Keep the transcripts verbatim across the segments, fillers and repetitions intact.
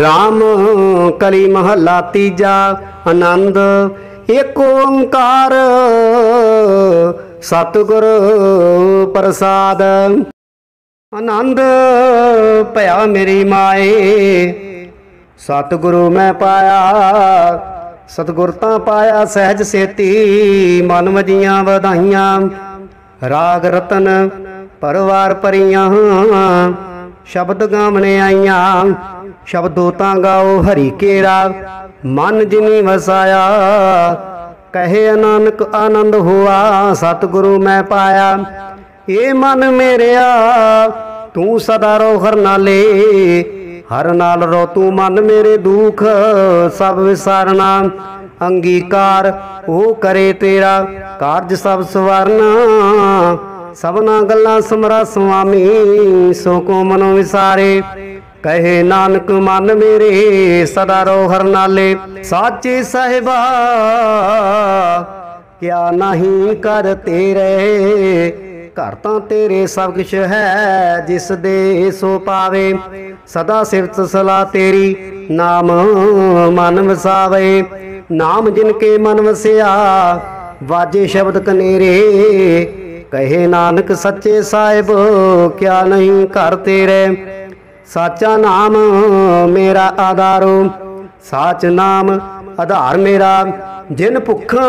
राम कली महला तीजा आनंद एक ओंकार सतगुर प्रसाद। आनंद पया मेरी माए सतगुरु मैं पाया, सतगुरता पाया सहज सेती मन वजिया बधाइया। राग रतन परिवार परिया शब्द गावने आईया। शब्दों तां गाओ हरि केरा मन जिनी वसाया। कहे नानक आनंद हुआ सतगुरु मैं पाया। ये मन मेरिया तू सदा रो हर नाले, हर नाल रो तू मन मेरे दुख सब विसारना। अंगीकार ओ करे तेरा कार्ज सब सवारना। सबना गल्ला समरा स्वामी सो को मनो विसारे। कहे नानक मन मेरे सदा रो हर नाले। साचे साहिबा क्या नहीं कर तेरे घर तो तेरे सब कुछ है जिस दे सो पावे। सदा सिफत सला तेरी नाम मन वसावे। नाम जिनके मन वसया वाजे शब्द कनेरे। कहे नानक सच्चे साहिब क्या नहीं कर तेरे। साचा नाम मेरा आधारो साच नाम आधार मेरा। जिन भुखा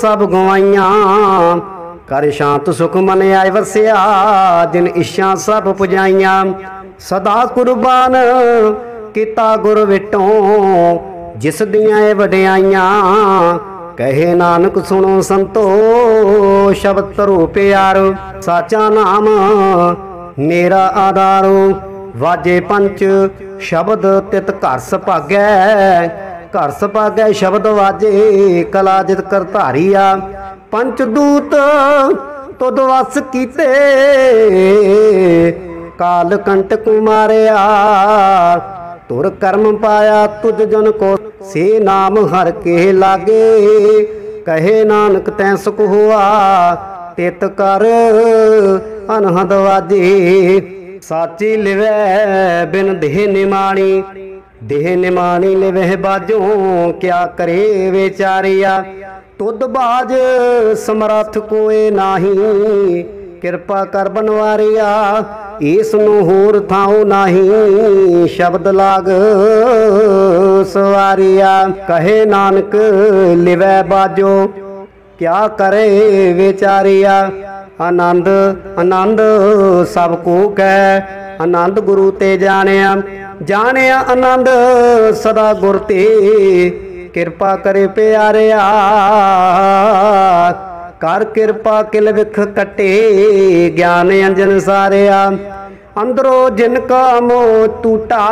सब गवाइया कर शांत सुख मन आय वसया। जिन इच्छा सब पुजाइया सदा कुर्बान किता गुर विटों जिस दियां वड्याइया। कहे नानक सुनो संतो शब्द धरो प्यारो। साचा नाम मेरा आधारो वाजे पंच शब्द तित घर सभागै। घर सभागै शब्द वाजे कला जित कर धारिया। पंचदूत तुद वस कीते काल कंटक मारिया। तुर कर्म पाया तुझ जन को से नाम हर के लागे। कहे नानक तैं सुख हुआ तित कर अनहद वाजे। साची लिवै बिन देह निमाणी, देह निमाणी लिवह बाजो क्या करे बेचारिया। तुद बाज समर्थ कोए नाही कृपा कर बनवारिया। इसनु होर थाऊ नाही शब्द लाग सवारिया। कहे नानक लिवै बाजो क्या करे बेचारिया। आनंद आनंद सब को कह आनंद गुरु ते जानिया। जानिया आनंद सदा गुर ते कृपा करे प्यारिया। कर कृपा किल विख कटे ज्ञान अंजन सारिया। अंदरों जिनका मोह टूटा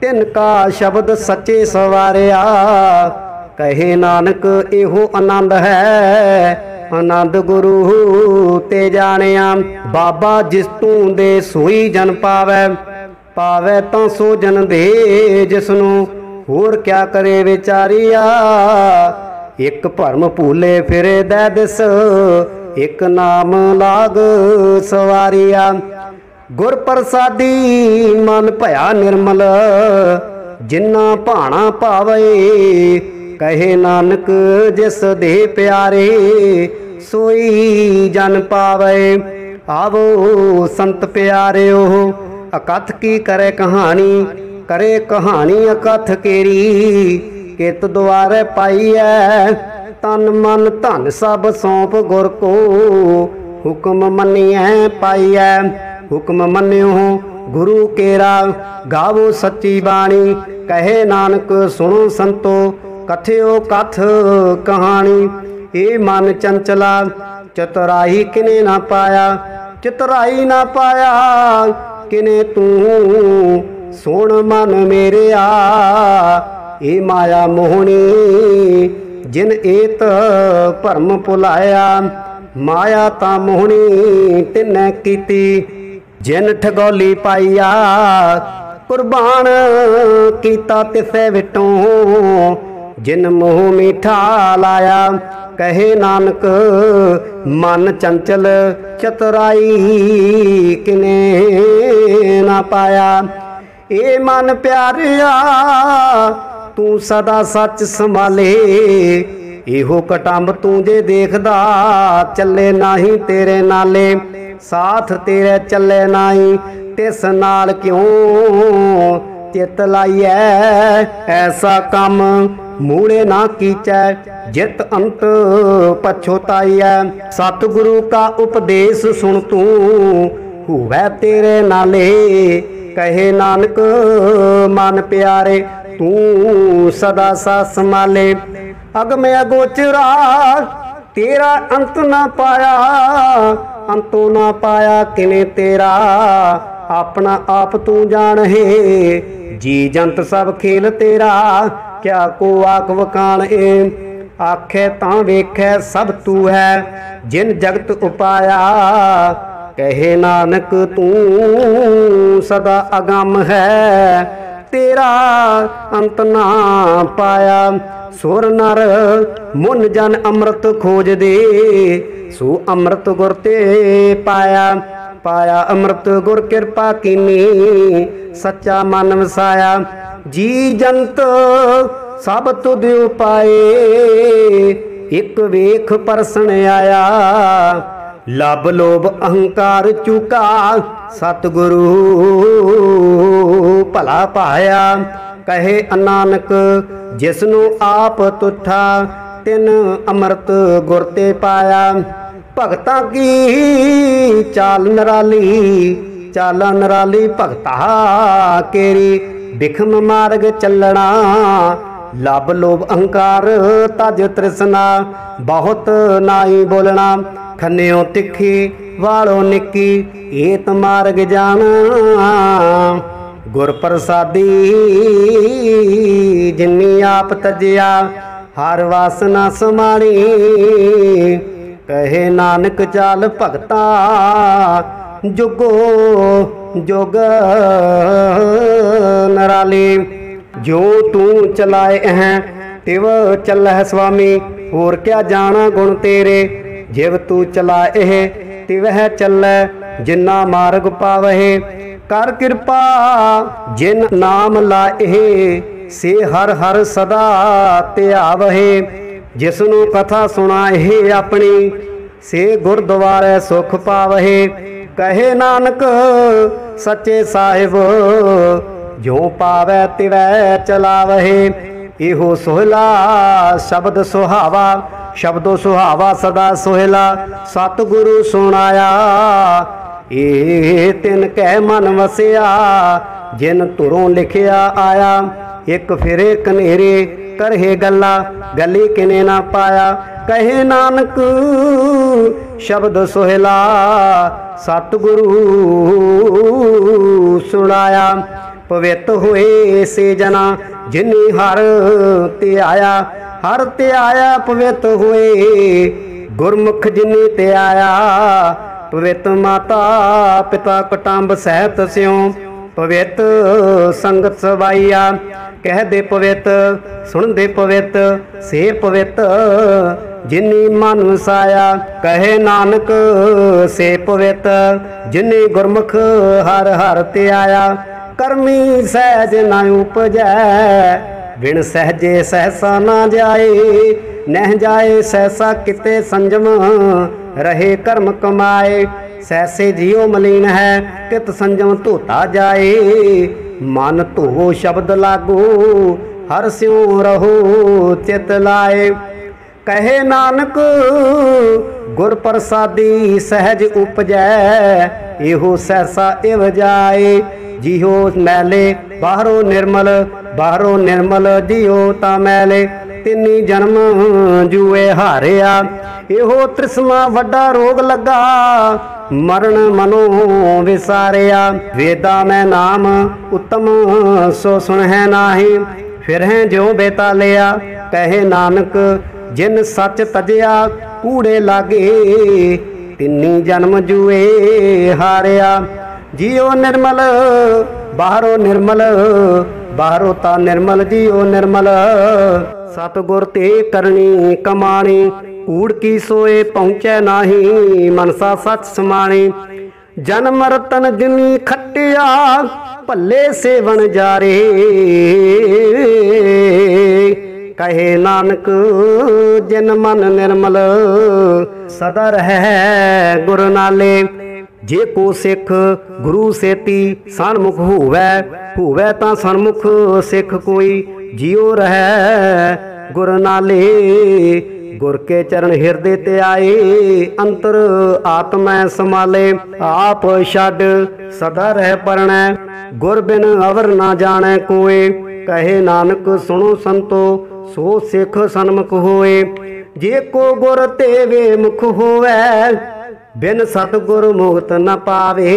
तिनका शब्द सच्चे सवारिया। कहे नानक एहो आनंद है आनंद गुरु ते जानिया। बाबा जिस तू दे सोई जन पावै, पावै तो सो जन दे जिसनू होर क्या करे बेचारिया। एक भरम भूले फिरे दै दिस एक नाम लाग सवारिया। गुर प्रसादी मन भया निर्मल जिन्ना भाणा पावे। कहे नानक जिस दे प्यारे सोई जन पावे। आवो संत प्यारे ओ अकथ की करे कहानी, करे कहानी अकथ केरी कित द्वारे पाई है। तन मन धन सब सौंप गुर को हुक्म मनिए पाई है। हुक्म मन्यो गुरु केरा गावो सच्ची बाणी। कहे नानक सुनो संतो कथ्यो कथ कहानी। ये मन चंचला चतुराई किने ना पाया, चतुराई ना पाया किने तू सुन मन मेरे आ। ए माया मोहनी जिन एत भरम भुलाया। माया ता मोहनी तिन्नै कीती जिन ठगोली पाईया। कुर्बान कीता तिसे विटों जिन मोह मीठा लाया। कहे नानक मन चंचल चतुराई किने ना पाया। ए मन प्यारिया तू सदा सच संभाले, इहो कटंब तू जे देखदा चले नाही तेरे नाले, साथ तेरे चले नाही तिस नाल क्यों चित लाइए, ऐसा कम मूले ना कीचै जित अंत पछोताइए। सतगुरु का उपदेश सुन तू हुए तेरे नाले, कहे नानक मन प्यारे तू सदा सा संभाले। अगम अगोचरा तेरा अंत ना पाया, अंतो ना पाया किने तेरा अपना आप तू जान है। जी जंत सब खेल तेरा क्या को आख वखाण ए, आखे तां वेखे सब तू है जिन जगत उपाया, कहे नानक तू सदा अगम है तेरा अंत ना पाया। सुर नर मुन जन अमृत खोज दे, सो अमृत गुर ते पाया, पाया अमृत गुर कृपा कीनी सच्चा मन वसाया। जी जंत सब तुद उपाए, एक वेख परसन आया, लब लोभ अहंकार चूका सतगुरु भला पाया। कहे नानक जिसनु आप तुठा तिन अमृत गुर ते पाया। भगता की चाल नराली, चाला नराली भगता केरी, बिखम मार्ग चलना लब लोभ अहंकार तज तृष्णा, बहुत नाई बोलना खन्यो तिखी वालो निकी, एत मार्ग जाना गुर प्रसादी जिनी आप तजिया, हर वासना समाणी। कहे नानक चाल भगता जुगो जुग नराली, जो तू चलाए हैं तिव चल है स्वामी, होर क्या जाना गुण तेरे जिव तू चलाए तिवह चल, जिन्ना मार्ग पावहे कर कृपा जिन नाम लाए, से हर हर सदा त्यावहे। जिसनु कथा सुनाए अपनी से गुरुद्वारे सुख पावहे, कहे नानक सच्चे साहिब जो पावै तिवै चलावहे। इहो सोहला शब्द सुहावा, शब्दो सुहावा सदा सोहला सतगुरु सुनाया, ए तिन कह मन वसिया जिन तुरों लिखिया आया। एक फिरे कनेरे करे गला गली किने ना पाया, कहे नानक शब्द सोहला सतगुरु सुनाया। पवित होए से जना जिनी हर ते आया, हर ते आया पवित होए गुरमुख जिनी ते आया। पवित माता पिता कटंब सहित स्यों, पवित संगत सवाईया, कह दे पवित सुन दे पवित से पवित जिनी मन वसाया। कहे नानक से पवित जिनी गुरमुख हर हर ते आया, कर्मी सहज ना उपजै बिन सहजे सहसा ना जाए, नह जाए सहसा किते संजम रहे कर्म कमाए। सहसे जियो मलिन है कित संजम धोता जाए, मन धो शब्द लागो हर स्यों रहो चित लाए। कहे नानक गुर प्रसादी सहज उपजै, इहो सहसा इव जाए। जिहो मैले बाहरो निर्मल, बाहरो निर्मल जियो ता मैले, तिनी जन्म जुए हारिया। इहो तृष्णा वड्डा रोग लगा मरण मनो विसारिया। वेदा मैं नाम उत्तम सो सुन है नाही, फिर है जो बेता लिया। कहे नानक जिन सच तजया कूड़े लागे, तिनी जन्म जुए हारिया। जियो निर्मल बाहरो निर्मल, बाहरो ता निर्मल जियो निर्मल, सतगुर ते करनी कमानी, कूड़ की सोए पहुँचै नाही मनसा सच समानी। जन्म रतन जिनी खटिया भले सेवन जारे, कहे नानक जिन मन निर्मल सदा रह गुर नाले। जे को सिख गुरु सेती सन्मुख होवै होवै तां सन्मुख सिख कोई, जियो रह गुर नाले। गुर के चरण हिरदे ते आए अंतर आत्मा समाले, आप छड सदा रह परणै गुर बिन अवर ना जाने कोए। कहे नानक सुनो संतो सो सिख सन्मुख होए, जे को गुर ते वे मुख होवै बिन सतगुर मुक्त न पावे,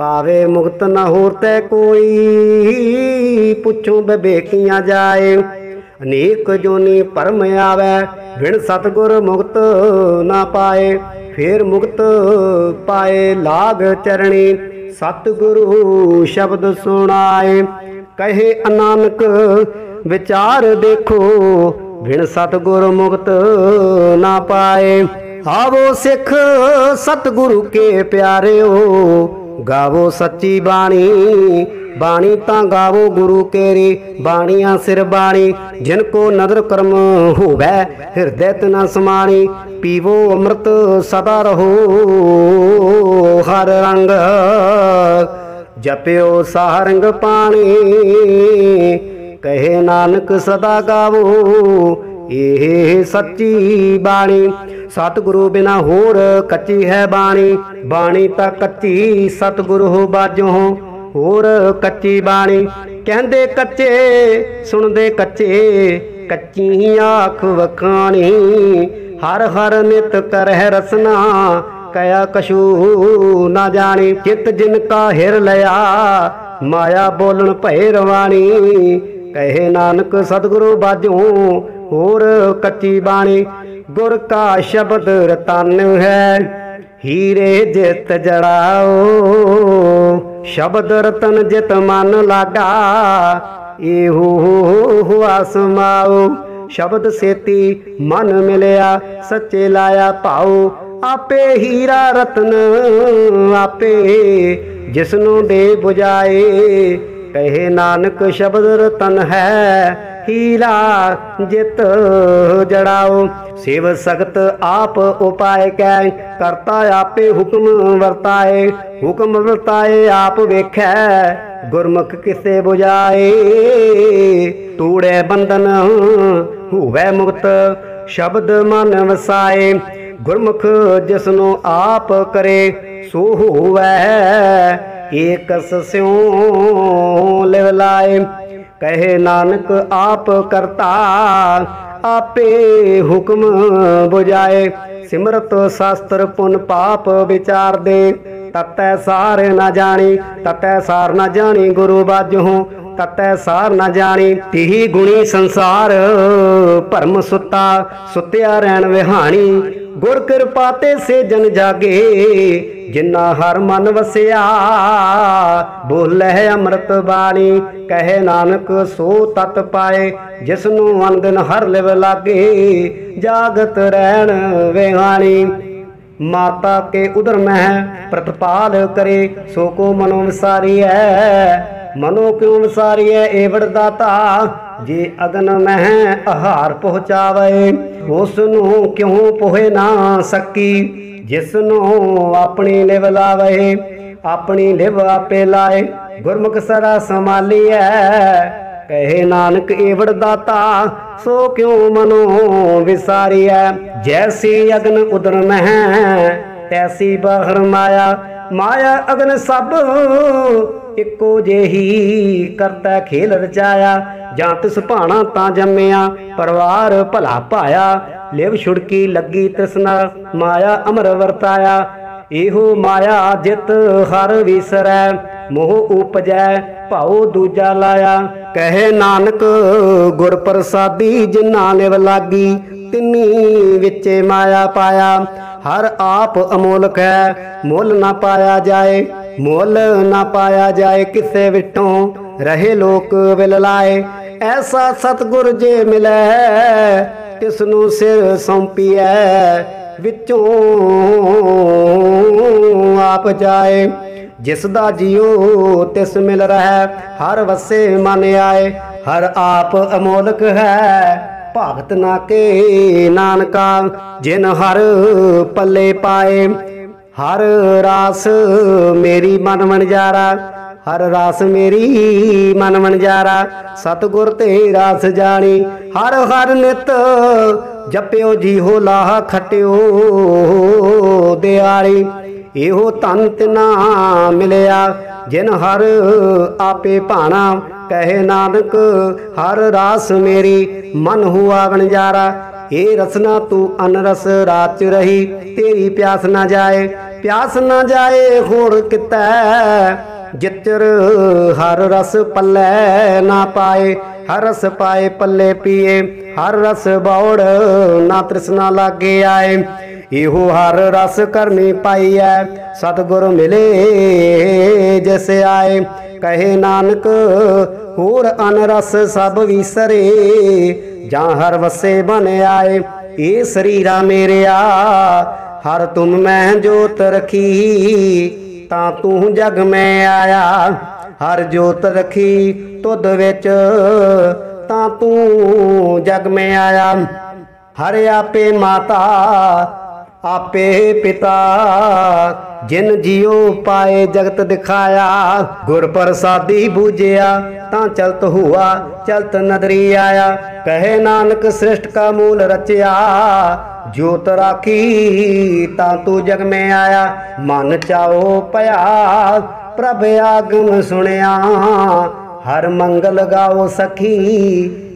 पावे मुक्त न होते कोई। पुछो विवेकिया जाए अनेक जोनी परम आवे, बिन सतगुर मुक्त ना पाए फिर मुक्त पाए। लाग चरणी सतगुरु शब्द सुनाए, कहे नानक विचार देखो बिन सतगुर मुक्त ना पाए। आवो सिख सतगुरु के प्यारे हो, गावो सच्ची बाणी बाणी ता गावो गुरु केरी बाणिया सिर बाणी। जिनको नदर कर्म होवै हृदय तना समाणी, पीवो अमृत सदा रहो हर रंग। जपियो सारंग पाणी कहे नानक सदा गावो एहे सच्ची बाणी। सतगुरु बिना होर कच्ची है बाणी, बाणी ता कच्ची सतगुरु हो बाजो होर कच्ची बाणी। कहंदे कच्चे सुनदे कच्चे कच्ची आख वखाणी, हर हर नित करह रसना कया कशु ना जानी। चित जिनका हिर लया माया बोलन भय रवाणी, कहे नानक सतगुरु बाजो होर कच्ची बाणी। गुर का शब्द रतन है हीरे जित जड़ाओ, शब्द रतन जित मन लागा एहो हुआ समाओ। शब्द सेती मन मिलया सच्चे लाया पाओ, आपे हीरा रतन आपे जिसनु दे बुझाए। कहे नानक शब्द रतन है हीरा जित जड़ाओ। सेव सगत आप उपाय कै, करता आपे हुक्म वर्ताए। हुक्म वर्ताए आप वेखै गुरमुख किसे बुझाए। तूड़े बंधन हुवै मुक्त शब्द मन वसाए, गुरमुख जिसनु आप करे सो हुवै एक स्यों लिव लाए। कहे नानक आप करता आपे हुक्म बुझाए, सिमरत शास्त्र पुन पाप विचार दे। ततै सार न जानी ततै सार न जानी गुरु बाजो ततै सार न जानी। तिही गुणी संसार भरम सुता सुत्या रहन विहानी, गुर कृपा ते से जन जागे जिन्ना हर मन वसिया। बोले अमृत बाणी कहे नानक सो तत पाए, जिसनु अंदन हर लिव लागे जागत रहन वेहानी। माता के उदर मह प्रतिपाल करे सो को मनो विसारी है, मनो क्यों विसारी है एवड़ दाता। जे अगन मह आहार पहुँचावे उसनु क्यों पोहे ना सकी, जिसनु अपनी लिव लावे अपनी लिव आपे लाए। गुरमुख सरा संभाली है, कहे नानक एवड़ दाता सो क्यों मनो विसारी है। जैसी अगन उदर मह तैसी बाहर माया, माया अगन सब इको जेही करता खेल रचाया। जां तिस भाणा तां जम्मिया परिवार भला पाया, लिव छुड़की लगी तृष्णा माया अमर वरताया। एहो माया जित हर विसरै मोह उपजै भाओ दूजा लाया। कहे नानक गुर प्रसादी जिन्ना लिव लागी तिन्नी विचे माया पाया। हर आप अमोलक है मोल ना पाया जाए, मोल ना पाया जाए किसे विटों रहे लोक विल लाए। ऐसा सतगुर जे मिलै तिसनु सिर सौंपी है, विचों आप जाए। जिसदा जियो तिस मिल रहा हर वसे मन आए। हर आप अमोलक है भगत ना के नानका जिन हर पल्ले पाए। हर रास मेरी मन वणजारा हर रास मेरी मन वणजारा सतगुर ते रास जानी। हर हर नित जप्यो जी हो लाहा खट्यो दयारी एहो तन तिना मिलया जिन हर आपे भाना कहे नानक हर रास मेरी मन हुआ वणजारा। ए रसना तू अनरस राच रही तेरी प्यास ना जाए। प्यास ना जाए होर कितै जिचर हर रस पल्ले ना पाए। हर रस पाए पल्ले पिए हर रस बौड़ ना तृष्णा लागे आए। इहो हर रस करनी पाई है सतगुरु मिले जैसे आए। कहे नानक होर अनरस सब विसरे जा हर वसे बन आए। ए शरीरा मेरिया हर तुम मैं जोत रखी ता तू जग में आया। हर जोत रखी तुद विच ता तू जग में आया। हर आपे माता आपे पिता जिन जियो पाए जगत दिखाया। गुर प्रसादी बूझिया ता चलत हुआ चलत नदरी आया। कहे नानक सृष्ट का मूल रचया ज्योत राखी ता तू जग में आया। मन चाओ पया प्रभ आगम सुनिया हर मंगल गाओ सखी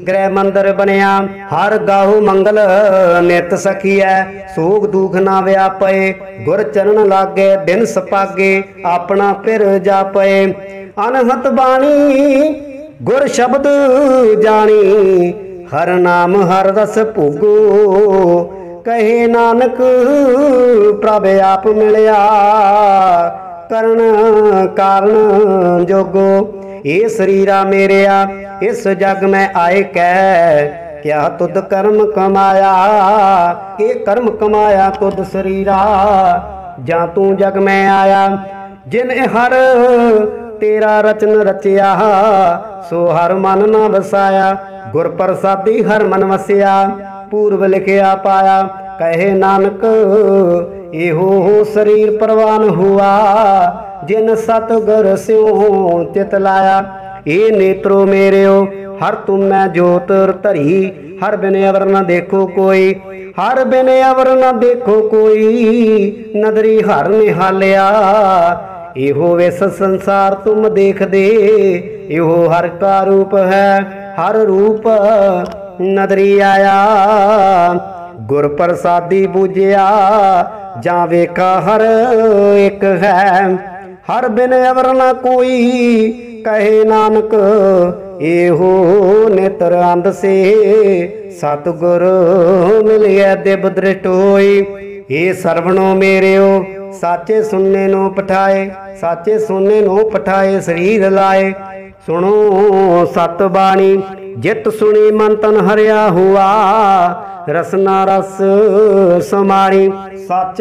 गृह मंदिर बनिया। हर गाहु मंगल नित सखी है सोग दुख ना व्यापे। गुर चरण लागे दिन सपागे अपना फिर जापे। अनहत बाणी गुर शब्द जानी हर नाम हर रस भूगो। कहे नानक प्रभ आप मिलया करण कारण जोगो। ए शरीरा मेरिया इस जग में आए कै क्या तुद कर्म कमाया। के कर्म कमाया तुद शरीरा जा तू जग में आया। जिन हर तेरा रचन रचया सो हर मन न बसाया। गुर प्रसादी हर मन वसया पूर्व लिखया पाया। कहे नानक एहो शरीर प्रवान हुआ जिन सतगुर स्यों चित लाया। ए नेत्रो मेरे ओ, हर तुम मैं जोत धरी हर बिन अवर न देखो कोई। हर बिन अवर न देखो कोई नदरी हर निहालिया। इहो विस संसार तुम देख दे इहो हर का रूप है हर रूप नदरी आया। गुर प्रसादी बूझिया जा वेखा हर एक है हर बिन अवर न कोई। कहे नानक एहो नेत्र अंध से सतगुर मिलिया दिव दृष्ट होई। ए सरवणो मेरे ओ साचे सुनने नो पठाए साचे सुनने नो पठाए शरीर लाए। सुनो सत बाणी जित सुनी मन तन हरिया हुआ रसना रस समारी। सच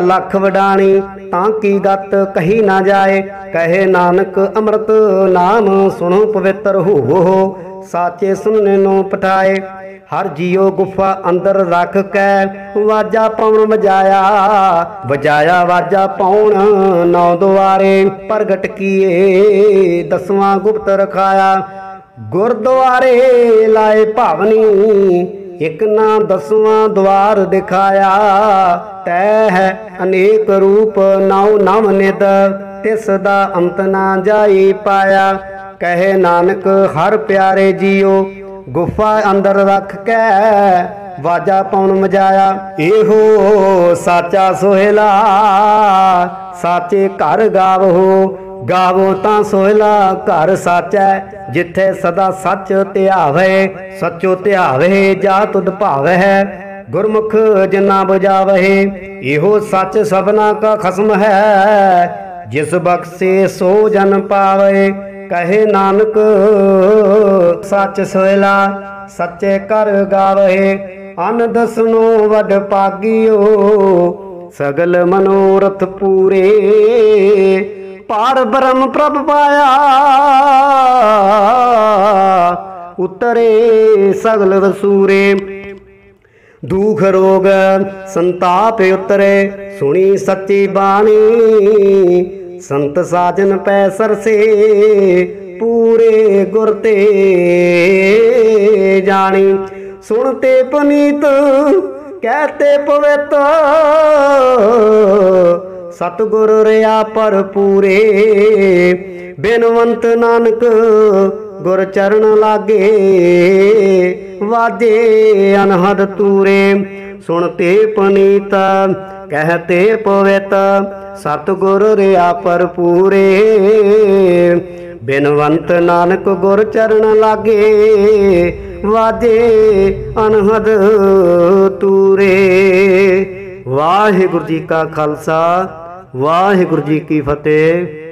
अलख वडाणी तां की गत कही ना जाए। कहे नानक अमृत नाम सुनो पवित्र हो साचे सुनने नो पठाए। हर जियो गुफा अंदर रख कै वाजा पौन बजाया बजाया वाजा पौन नौ द्वारे प्रगट किए दसवां गुप्त रखाया। गुरुद्वारे लाए भावनी एक ना दसवां द्वार दिखाया। तह अनेक रूप नौ नव निद तिसदा अंत ना जाई पाया। कहे नानक हर प्यारे जियो गुफा अंदर रख के वाजा पौन मजाया। एहो साचा सोहेला साचे घर गावो गावो ता सोहेला घर साचै जिथे सदा सच त्यावे सचो त्यावे जा तुद भावे। गुरमुख जिन्ना बुझावे एहो सच सबना का खसम है जिस बख्शे सो जन पावे। कहे नानक सच सोहेला सच्चे कर गावे आनंद सुनो वड पागियो, सगल मनोरथ पूरे, पार ब्रह्म प्रभ पाया, उतरे सगल रसूरे। दुख रोग संताप उतरे, सुनी सच्ची बाणी, संत साजन पैसर से, पूरे गुर ते जानी। सुनते पुनीत कहते पवित, सतगुर रया पर पूरे, बेनवंत नानक गुर चरण लागे, वाजे अनहद तूरे। सुनते पुनीत कहते पवित, सतगुर रया पर पूरे, बेनवंत नानक गुर चरण लागे, वाजे अनहद तूरे। वाहिगुरु जी का खालसा, वाहिगुरु जी की फतेह।